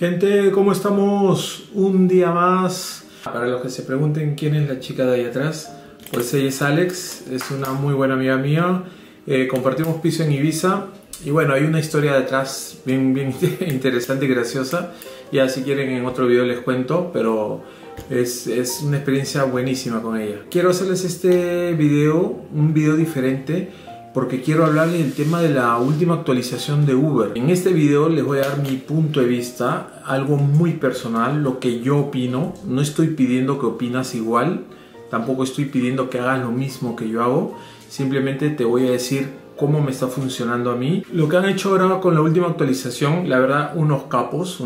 Gente, ¿cómo estamos? Un día más. Para los que se pregunten quién es la chica de ahí atrás, pues ella es Alex, es una muy buena amiga mía. Compartimos piso en Ibiza y bueno, hay una historia detrás bien interesante y graciosa. Ya si quieren en otro video les cuento, pero es una experiencia buenísima con ella. Quiero hacerles este video, un video diferente, porque quiero hablarles del tema de la última actualización de Uber. En este video les voy a dar mi punto de vista, algo muy personal, lo que yo opino. No estoy pidiendo que opinas igual, tampoco estoy pidiendo que hagas lo mismo que yo hago. Simplemente te voy a decir cómo me está funcionando a mí. Lo que han hecho ahora con la última actualización, la verdad, unos capos,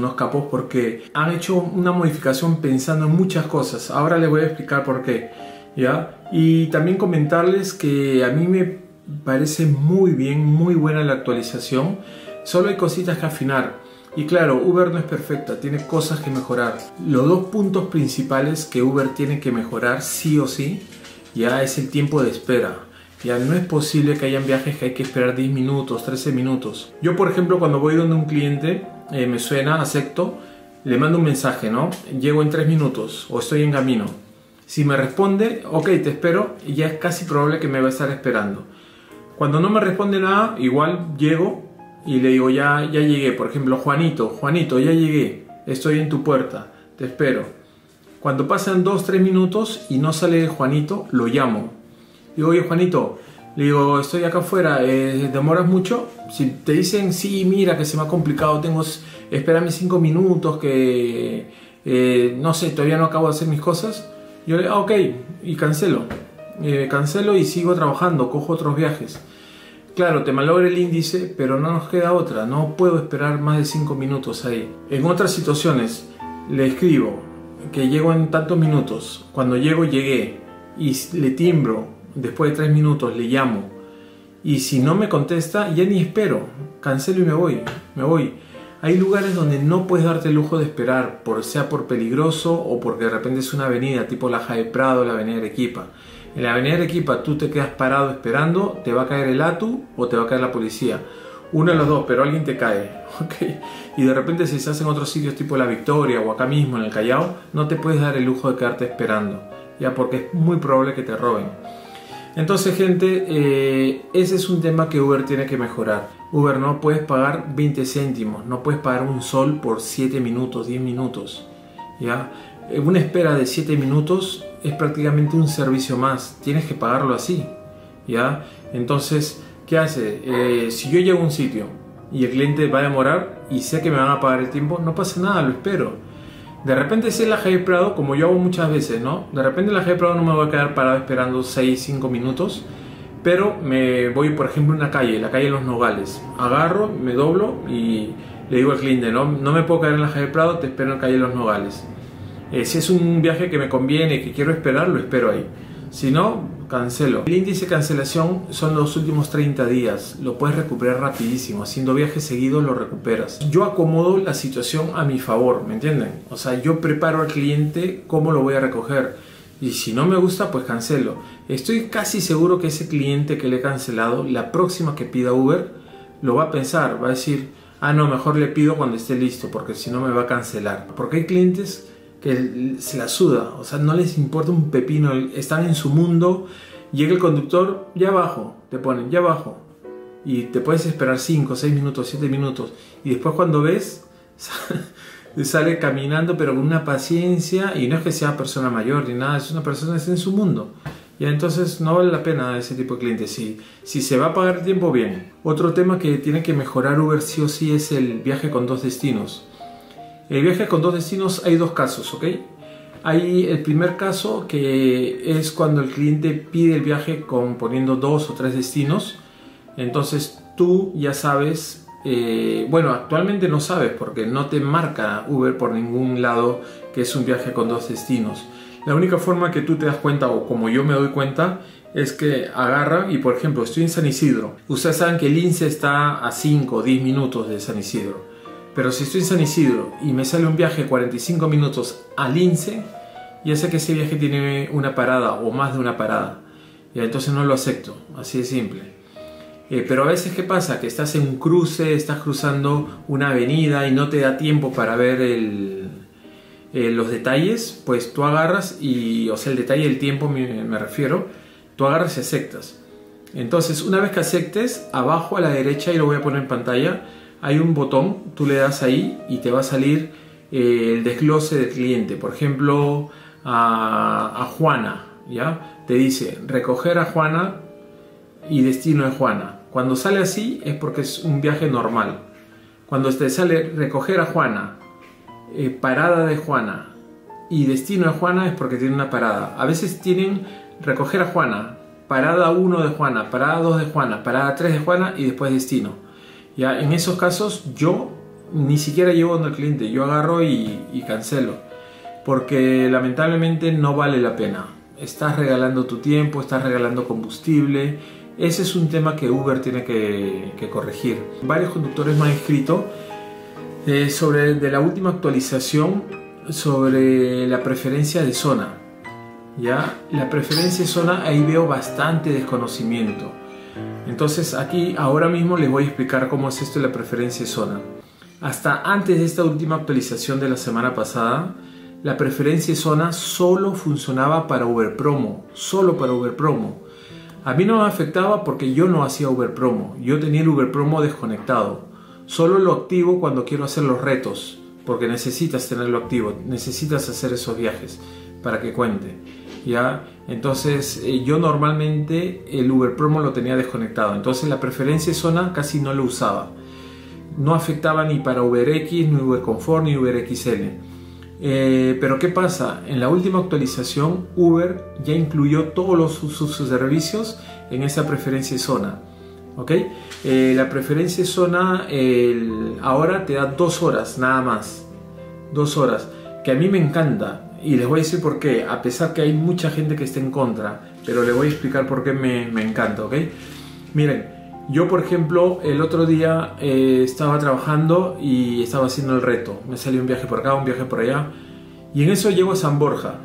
porque han hecho una modificación pensando en muchas cosas. Ahora les voy a explicar por qué, ¿ya? Y también comentarles que a mí me parece muy bien, muy buena la actualización. Solo hay cositas que afinar. Y claro, Uber no es perfecta, tiene cosas que mejorar. Los dos puntos principales que Uber tiene que mejorar sí o sí, ya, es el tiempo de espera. Ya no es posible que hayan viajes que hay que esperar 10 minutos, 13 minutos. Yo, por ejemplo, cuando voy donde un cliente, me suena, acepto, le mando un mensaje, ¿no? Llego en 3 minutos o estoy en camino. Si me responde, ok, te espero, ya es casi probable que me va a estar esperando. Cuando no me responde nada, igual llego y le digo, ya llegué. Por ejemplo, Juanito, ya llegué, estoy en tu puerta, te espero. Cuando pasan 2-3 minutos y no sale Juanito, lo llamo. Digo, oye Juanito, le digo, estoy acá afuera, ¿demoras mucho? Si te dicen, sí, mira que se me ha complicado, espérame 5 minutos, que no sé, todavía no acabo de hacer mis cosas. Yo le digo, ok, y cancelo y sigo trabajando, cojo otros viajes. Claro, te malogra el índice, pero no nos queda otra, no puedo esperar más de 5 minutos ahí. En otras situaciones le escribo que llego en tantos minutos, cuando llego, llegué, y le timbro. Después de 3 minutos le llamo, y si no me contesta, ya ni espero, cancelo y me voy. Hay lugares donde no puedes darte el lujo de esperar, sea por peligroso o porque de repente es una avenida tipo la Javier Prado, la avenida Arequipa. En la avenida Arequipa tú te quedas parado esperando, te va a caer el ATU o te va a caer la policía. Uno de los dos, pero alguien te cae, ¿ok? Y de repente si estás en otros sitios tipo La Victoria o acá mismo en El Callao, no te puedes dar el lujo de quedarte esperando, ya, porque es muy probable que te roben. Entonces, gente, ese es un tema que Uber tiene que mejorar. Uber, no puedes pagar 20 céntimos, no puedes pagar un sol por 7 minutos, 10 minutos, ¿ya? Una espera de 7 minutos es prácticamente un servicio más, tienes que pagarlo así, ¿ya? Entonces, ¿qué hace? Si yo llego a un sitio y el cliente va a demorar y sé que me van a pagar el tiempo, no pasa nada, lo espero. De repente si es la Javier Prado, como yo hago muchas veces, ¿no? De repente la Javier Prado no me voy a quedar parado esperando 6, 5 minutos, pero me voy, por ejemplo, a una calle, la calle de Los Nogales. Agarro, me doblo y le digo al cliente, no me puedo quedar en la Javier Prado, te espero en la calle de Los Nogales. Si es un viaje que me conviene, que quiero esperar, lo espero ahí. Si no, cancelo. El índice de cancelación son los últimos 30 días. Lo puedes recuperar rapidísimo. Haciendo viajes seguidos lo recuperas. Yo acomodo la situación a mi favor, ¿me entienden? O sea, yo preparo al cliente cómo lo voy a recoger. Y si no me gusta, pues cancelo. Estoy casi seguro que ese cliente que le he cancelado, la próxima que pida Uber, lo va a pensar. Va a decir, ah, no, mejor le pido cuando esté listo, porque si no me va a cancelar. Porque hay clientes que se la suda, o sea, no les importa un pepino, están en su mundo, llega el conductor, ya abajo, te ponen, ya abajo, y te puedes esperar 5, 6 minutos, 7 minutos, y después cuando ves, sale caminando, pero con una paciencia, y no es que sea persona mayor ni nada, es una persona que está en su mundo, y entonces no vale la pena ese tipo de clientes. Si se va a pagar el tiempo, bien. Otro tema que tiene que mejorar Uber sí o sí es el viaje con 2 destinos. El viaje con 2 destinos hay 2 casos, ¿ok? Hay el primer caso, que es cuando el cliente pide el viaje poniendo 2 o 3 destinos. Entonces tú ya sabes, bueno, actualmente no sabes porque no te marca Uber por ningún lado que es un viaje con 2 destinos. La única forma que tú te das cuenta, o como yo me doy cuenta, es que agarra y, por ejemplo, estoy en San Isidro. Ustedes saben que el Lince está a 5 o 10 minutos de San Isidro. Pero si estoy en San Isidro y me sale un viaje 45 minutos al Lince, ya sé que ese viaje tiene una parada o más de una parada. Y entonces no lo acepto, así de simple. Pero a veces, ¿qué pasa? Que estás en un cruce, estás cruzando una avenida y no te da tiempo para ver los detalles, pues tú agarras y, o sea, el detalle del tiempo me refiero, tú agarras y aceptas. Entonces, una vez que aceptes, abajo a la derecha, y lo voy a poner en pantalla, hay un botón, tú le das ahí y te va a salir el desglose del cliente. Por ejemplo, a Juana, ¿ya? Te dice recoger a Juana y destino de Juana. Cuando sale así es porque es un viaje normal. Cuando te sale recoger a Juana, parada de Juana y destino de Juana, es porque tiene una parada. A veces tienen recoger a Juana, parada 1 de Juana, parada 2 de Juana, parada 3 de Juana y después destino. Ya en esos casos yo ni siquiera llevo donde el cliente, yo agarro y cancelo, porque lamentablemente no vale la pena. Estás regalando tu tiempo, estás regalando combustible. Ese es un tema que Uber tiene que corregir. Varios conductores me han escrito sobre la última actualización sobre la preferencia de zona. ¿Ya? La preferencia de zona, ahí veo bastante desconocimiento. Entonces aquí ahora mismo les voy a explicar cómo es esto de la preferencia de zona. Hasta antes de esta última actualización de la semana pasada, la preferencia de zona solo funcionaba para Uber Promo, solo para Uber Promo. A mí no me afectaba porque yo no hacía Uber Promo, yo tenía el Uber Promo desconectado. Solo lo activo cuando quiero hacer los retos, porque necesitas tenerlo activo, necesitas hacer esos viajes para que cuente, ¿ya? Entonces yo normalmente el Uber Promo lo tenía desconectado, entonces la preferencia de zona casi no lo usaba. No afectaba ni para UberX, ni Uber Confort, ni Uber XL. Pero ¿qué pasa? En la última actualización Uber ya incluyó todos sus servicios en esa preferencia de zona, ¿ok? La preferencia de zona ahora te da 2 horas nada más, 2 horas, que a mí me encanta, y les voy a decir por qué, a pesar que hay mucha gente que está en contra, pero les voy a explicar por qué me encanta, ¿ok? Miren, yo por ejemplo el otro día estaba trabajando y estaba haciendo el reto, me salió un viaje por acá, un viaje por allá, y en eso llego a San Borja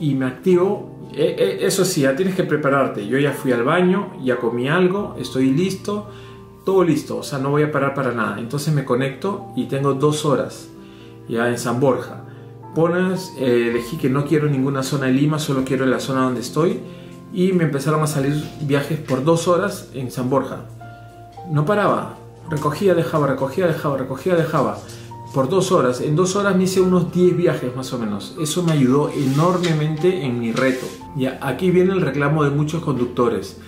y me activo, eso sí, ya tienes que prepararte, yo ya fui al baño, ya comí algo, estoy listo, todo listo, o sea no voy a parar para nada, entonces me conecto y tengo 2 horas ya en San Borja. Pones, elegí que no quiero ninguna zona de Lima, solo quiero la zona donde estoy, y me empezaron a salir viajes por 2 horas en San Borja. No paraba, recogía, dejaba, recogía, dejaba, recogía, dejaba, por 2 horas. En 2 horas me hice unos 10 viajes más o menos. Eso me ayudó enormemente en mi reto. Y aquí viene el reclamo de muchos conductores.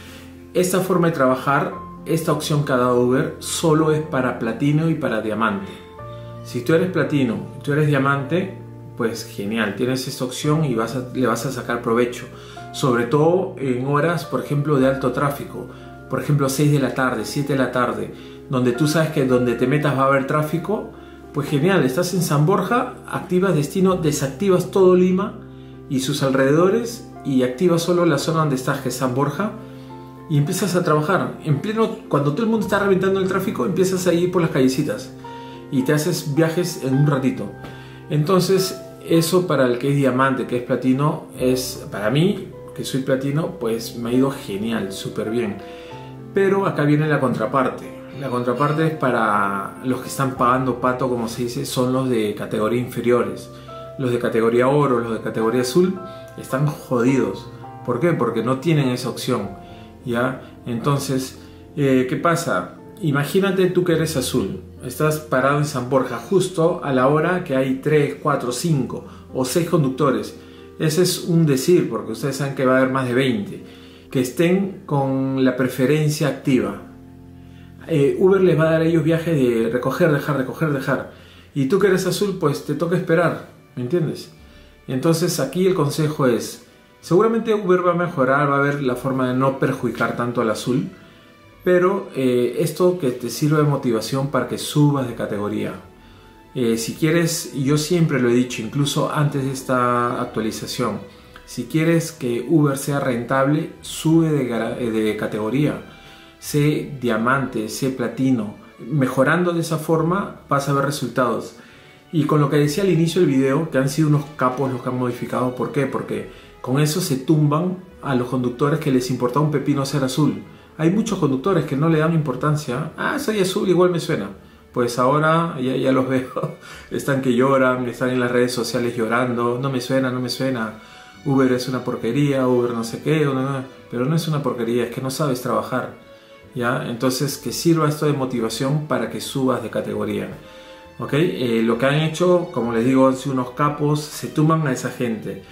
Esta forma de trabajar, esta opción que ha dado Uber, solo es para platino y para diamante. Si tú eres platino, tú eres diamante, pues genial, tienes esta opción y le vas a sacar provecho. Sobre todo en horas, por ejemplo, de alto tráfico, por ejemplo 6 de la tarde, 7 de la tarde, donde tú sabes que donde te metas va a haber tráfico, pues genial, estás en San Borja, activas destino, desactivas todo Lima y sus alrededores y activas solo la zona donde estás, que es San Borja, y empiezas a trabajar. En pleno, cuando todo el mundo está reventando el tráfico, empiezas a ir por las callecitas y te haces viajes en un ratito. Entonces, eso para el que es diamante, que es platino, es para mí, que soy platino, pues me ha ido genial, súper bien. Pero acá viene la contraparte. La contraparte es para los que están pagando pato, como se dice, son los de categoría inferiores. Los de categoría oro, los de categoría azul, están jodidos. ¿Por qué? Porque no tienen esa opción, ¿ya? Entonces, ¿qué pasa? Imagínate tú que eres azul, estás parado en San Borja, justo a la hora que hay 3, 4, 5 o 6 conductores. Ese es un decir, porque ustedes saben que va a haber más de 20 que estén con la preferencia activa. Uber les va a dar a ellos viajes de recoger, dejar, recoger, dejar. Y tú que eres azul, pues te toca esperar, ¿me entiendes? Entonces aquí el consejo es, seguramente Uber va a mejorar, va a ver la forma de no perjudicar tanto al azul, pero esto que te sirva de motivación para que subas de categoría. Si quieres, yo siempre lo he dicho, incluso antes de esta actualización, si quieres que Uber sea rentable, sube de categoría, sé diamante, sé platino, mejorando de esa forma vas a ver resultados. Y con lo que decía al inicio del video, que han sido unos capos los que han modificado, ¿por qué? Porque con eso se tumban a los conductores que les importa un pepino ser azul, Hay muchos conductores que no le dan importancia. Ah, esa ya sube, igual me suena. Pues ahora ya los veo. Están que lloran, están en las redes sociales llorando. No me suena, no me suena. Uber es una porquería, Uber no sé qué. Pero no es una porquería, es que no sabes trabajar. ¿Ya? Entonces, que sirva esto de motivación para que subas de categoría. ¿Ok? Lo que han hecho, como les digo, han sido unos capos. Se tumban a esa gente.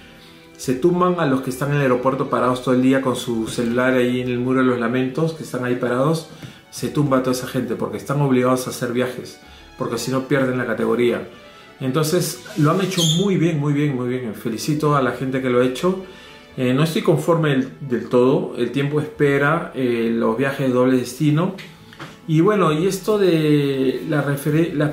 Se tumban a los que están en el aeropuerto parados todo el día con su celular ahí en el muro de los lamentos, que están ahí parados. Se tumba a toda esa gente porque están obligados a hacer viajes, porque si no pierden la categoría. Entonces lo han hecho muy bien, muy bien, muy bien. Felicito a la gente que lo ha hecho. No estoy conforme del todo. El tiempo espera, los viajes de doble destino. Y bueno, y esto de la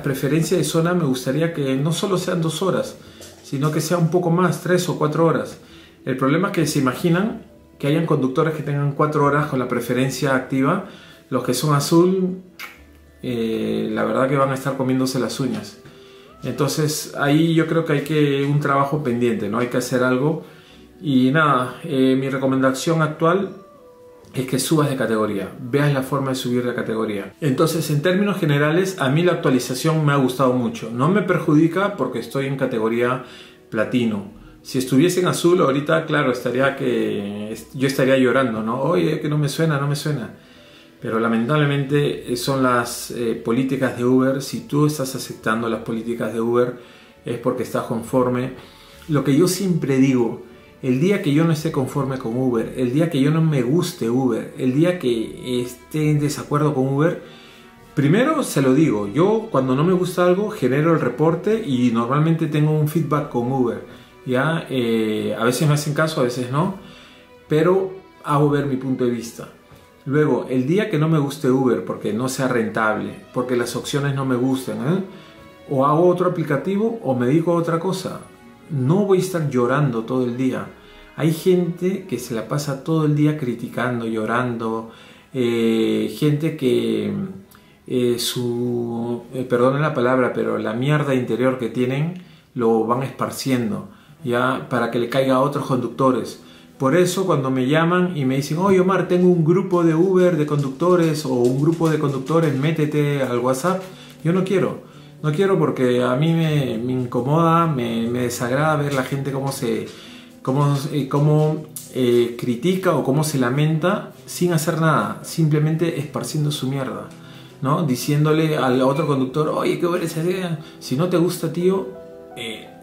preferencia de zona, me gustaría que no solo sean 2 horas, sino que sea un poco más, 3 o 4 horas. El problema es que se imaginan que hayan conductores que tengan 4 horas con la preferencia activa. Los que son azul, la verdad que van a estar comiéndose las uñas. Entonces ahí yo creo que hay que un trabajo pendiente, ¿no? Hay que hacer algo. Y nada, mi recomendación actual es que subas de categoría, veas la forma de subir de categoría. Entonces, en términos generales, a mí la actualización me ha gustado mucho. No me perjudica porque estoy en categoría platino. Si estuviese en azul ahorita, claro, estaría que yo estaría llorando, ¿no? Oye, que no me suena, no me suena. Pero lamentablemente son las políticas de Uber. Si tú estás aceptando las políticas de Uber, es porque estás conforme. Lo que yo siempre digo, el día que yo no esté conforme con Uber, el día que yo no me guste Uber, el día que esté en desacuerdo con Uber, primero se lo digo. Yo, cuando no me gusta algo, genero el reporte y normalmente tengo un feedback con Uber. ¿Ya? A veces me hacen caso, a veces no, pero hago ver mi punto de vista. Luego, el día que no me guste Uber porque no sea rentable, porque las opciones no me gustan, o hago otro aplicativo o me dedico a otra cosa. No voy a estar llorando todo el día. Hay gente que se la pasa todo el día criticando, llorando, gente que perdonen la palabra, pero la mierda interior que tienen lo van esparciendo, ¿ya? Para que le caiga a otros conductores. Por eso cuando me llaman y me dicen, oye Omar, tengo un grupo de Uber de conductores o un grupo de conductores, métete al WhatsApp. Yo no quiero, no quiero porque a mí me incomoda, me desagrada ver la gente cómo critica o cómo se lamenta sin hacer nada, simplemente esparciendo su mierda, ¿no? Diciéndole al otro conductor, oye, qué buena esa idea, si no te gusta, tío,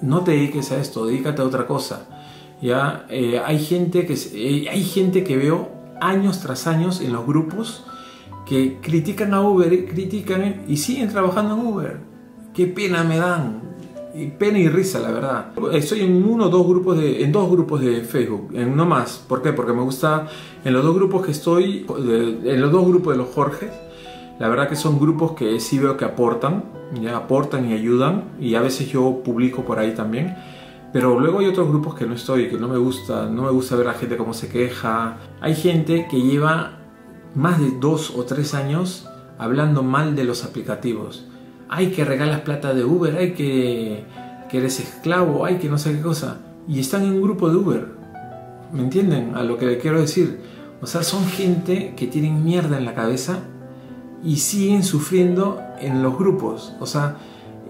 no te dediques a esto, dedícate a otra cosa. ¿Ya? Hay gente que veo años tras años en los grupos que critican a Uber, critican y siguen trabajando en Uber. Qué pena me dan, pena y risa, la verdad. Estoy en dos grupos de Facebook, en uno más. ¿Por qué? Porque me gusta. En los dos grupos que estoy, en los dos grupos de los Jorges, la verdad que son grupos que sí veo que aportan, ya aportan y ayudan, y a veces yo publico por ahí también. Pero luego hay otros grupos que no estoy, que no me gusta ver a la gente cómo se queja. Hay gente que lleva más de 2 o 3 años hablando mal de los aplicativos. Ay, que regalas plata de Uber, ay, que eres esclavo, ay, que no sé qué cosa. Y están en un grupo de Uber. ¿Me entienden a lo que le quiero decir? O sea, son gente que tienen mierda en la cabeza y siguen sufriendo en los grupos. O sea,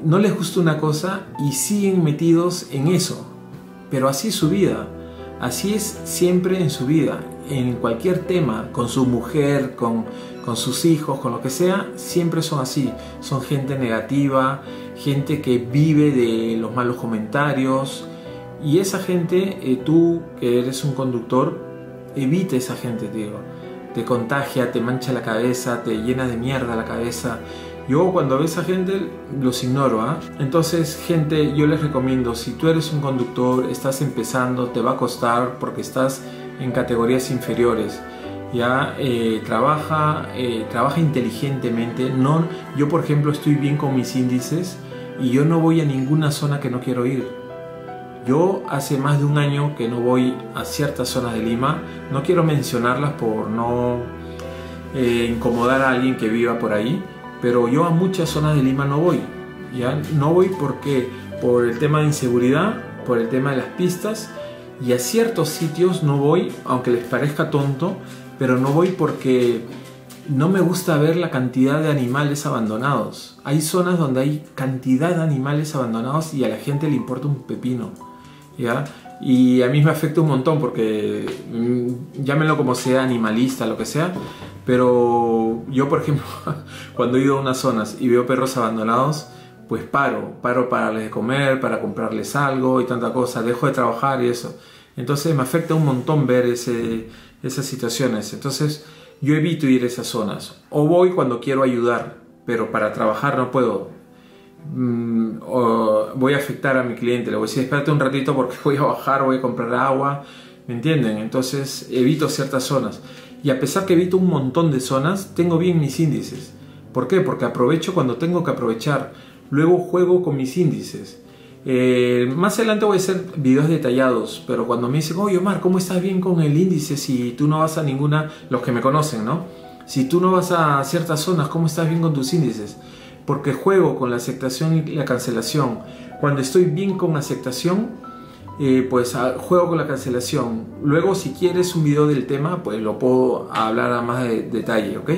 no les gusta una cosa y siguen metidos en eso. Pero así es su vida, así es siempre en su vida, en cualquier tema, con su mujer, con sus hijos, con lo que sea, siempre son así. Son gente negativa, gente que vive de los malos comentarios. Y esa gente, tú que eres un conductor, evita esa gente, te digo. Te contagia, te mancha la cabeza, te llena de mierda la cabeza. Yo cuando veo a esa gente los ignoro, ¿eh? Entonces, gente, yo les recomiendo, si tú eres un conductor, estás empezando, te va a costar porque estás en categorías inferiores, ya trabaja inteligentemente. No, yo por ejemplo estoy bien con mis índices y yo no voy a ninguna zona que no quiero ir. Yo hace más de un año que no voy a ciertas zonas de Lima, no quiero mencionarlas por no incomodar a alguien que viva por ahí. Pero yo a muchas zonas de Lima no voy, ¿ya? No voy porque por el tema de inseguridad, por el tema de las pistas, y a ciertos sitios no voy, aunque les parezca tonto, pero no voy porque no me gusta ver la cantidad de animales abandonados. Hay zonas donde hay cantidad de animales abandonados y a la gente le importa un pepino, ¿ya? Y a mí me afecta un montón porque, llámenlo como sea, animalista, lo que sea, pero yo, por ejemplo, cuando he ido a unas zonas y veo perros abandonados, pues paro para darles de comer, para comprarles algo y tanta cosa, dejo de trabajar y eso. Entonces me afecta un montón ver esas situaciones. Entonces yo evito ir a esas zonas. O voy cuando quiero ayudar, pero para trabajar no puedo. O voy a afectar a mi cliente, le voy a decir, espérate un ratito porque voy a bajar, voy a comprar agua. ¿Me entienden? Entonces evito ciertas zonas. Y a pesar que evito un montón de zonas, tengo bien mis índices. ¿Por qué? Porque aprovecho cuando tengo que aprovechar. Luego juego con mis índices. Más adelante voy a hacer videos detallados, pero cuando me dicen, oye Omar, ¿cómo estás bien con el índice si tú no vas a ninguna? Los que me conocen, ¿no? Si tú no vas a ciertas zonas, ¿cómo estás bien con tus índices? Porque juego con la aceptación y la cancelación. Cuando estoy bien con aceptación, pues juego con la cancelación. Luego, si quieres un video del tema, pues lo puedo hablar a más de detalle, ¿ok?